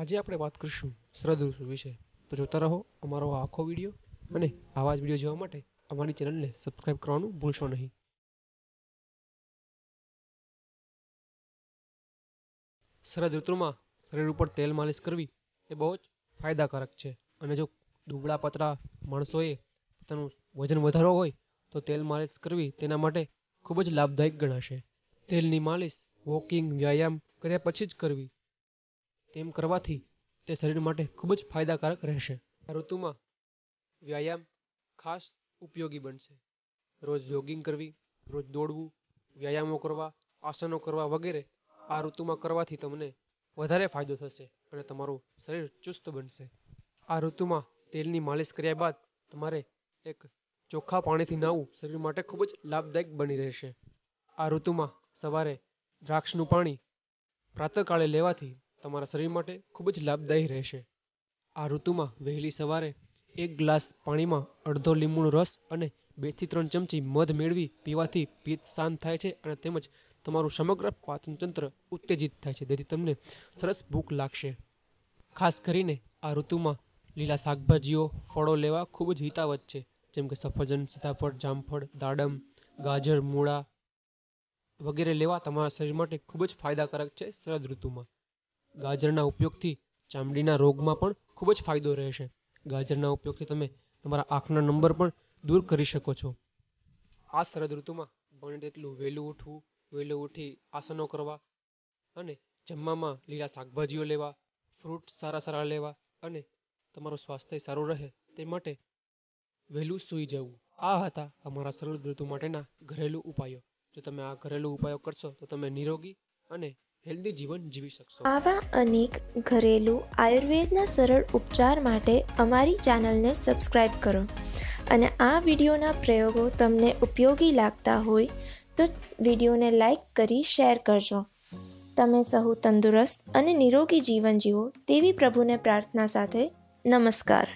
આજે આપણે વાત કરીશું શરદ ઋતુ વિશે, તો જોતા રહો અમારો આખો વિડીયો અને આવા જ વિડીયો જોવા માટે અમારી ચેનલને સબસ્ક્રાઇબ કરવાનું ભૂલશો નહીં. શરદ ઋતુમાં શરીર ઉપર તેલ માલિશ કરવી એ બહુ જ ફાયદાકારક છે, અને જો દુબળા પતળા માણસોએ પોતાનું વજન વધારવું હોય તો તેલ માલિશ કરવી તેના માટે ખૂબ જ લાભદાયક ગણાશે. તેલની માલિશ વોકિંગ, વ્યાયામ કર્યા પછી જ કરવી, તેમ કરવાથી તે શરીર માટે ખૂબ જ ફાયદાકારક રહેશે. આ ઋતુમાં વ્યાયામ ખાસ ઉપયોગી બનશે. રોજ જોગિંગ કરવી, રોજ દોડવું, વ્યાયામો કરવા, આસનો કરવા વગેરે આ ઋતુમાં કરવાથી તમને વધારે ફાયદો થશે અને તમારું શરીર ચુસ્ત બનશે. આ ઋતુમાં તેલની માલિશ કર્યા બાદ તમારે એક ચોખ્ખા પાણીથી નાહવું શરીર માટે ખૂબ જ લાભદાયક બની રહેશે. આ ઋતુમાં સવારે દ્રાક્ષનું પાણી પ્રાતઃકાળે લેવાથી તમારા શરીર માટે ખૂબ જ લાભદાયી રહેશે. આ ઋતુમાં વહેલી સવારે એક ગ્લાસ પાણીમાં અડધો લીંબુનો રસ અને 2 થી 3 ચમચી મધ મેળવી પીવાથી પિત્ત શાંત થાય છે અને તેમજ તમારું સમગ્ર પાચનતંત્ર ઉત્તેજિત થાય છે, તેથી તમને સરસ ભૂખ લાગશે. ખાસ કરીને આ ઋતુમાં લીલા શાકભાજીઓ, ફળો લેવા ખૂબ જ હિતાવત છે, જેમ કે સફરજન, સીતાફળ, જામફળ, દાડમ, ગાજર, મૂળા વગેરે લેવા તમારા શરીર માટે ખૂબ જ ફાયદાકારક છે. શરદ ઋતુમાં ગાજરના ઉપયોગથી ચામડીના રોગમાં પણ ખૂબ જ ફાયદો રહેશે. ગાજરના ઉપયોગથી તમે તમારા આંખના નંબર પણ દૂર કરી શકો છો. આ શરદ ઋતુમાં બને તેટલું વહેલું ઉઠવું, વહેલું ઉઠી આસનો કરવા અને જમવામાં લીલા શાકભાજીઓ લેવા, ફ્રૂટ સારા લેવા અને તમારું સ્વાસ્થ્ય સારું રહે તે માટે વહેલું સૂઈ જવું. આ હતા અમારા શરદ ઋતુ માટેના ઘરેલુ ઉપાયો. જો તમે આ ઘરેલુ ઉપાયો કરશો તો તમે નિરોગી અને હેલ્ધી જીવન જીવી શકશો. આવા અનેક ઘરેલુ આયુર્વેદના સરળ ઉપચાર માટે અમારી ચેનલને સબસ્ક્રાઇબ કરો, અને આ વિડીયોના પ્રયોગો તમને ઉપયોગી લાગતા હોય તો વિડીયોને લાઇક કરી શેર કરજો. તમે સહુ તંદુરસ્ત અને નિરોગી જીવન જીવો તેવી પ્રભુને પ્રાર્થના સાથે નમસ્કાર.